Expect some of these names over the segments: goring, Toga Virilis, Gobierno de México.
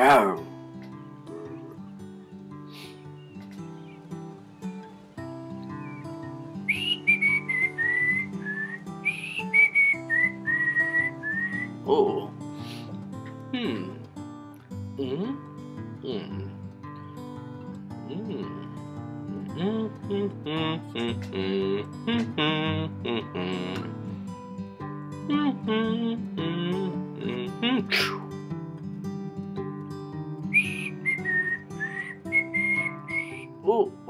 pagado. Oh.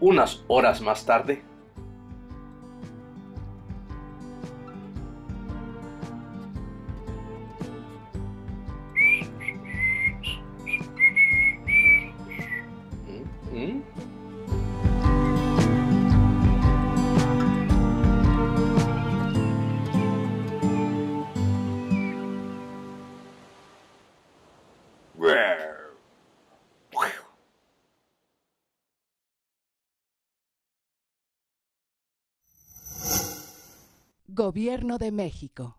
Unas horas más tarde. Gobierno de México.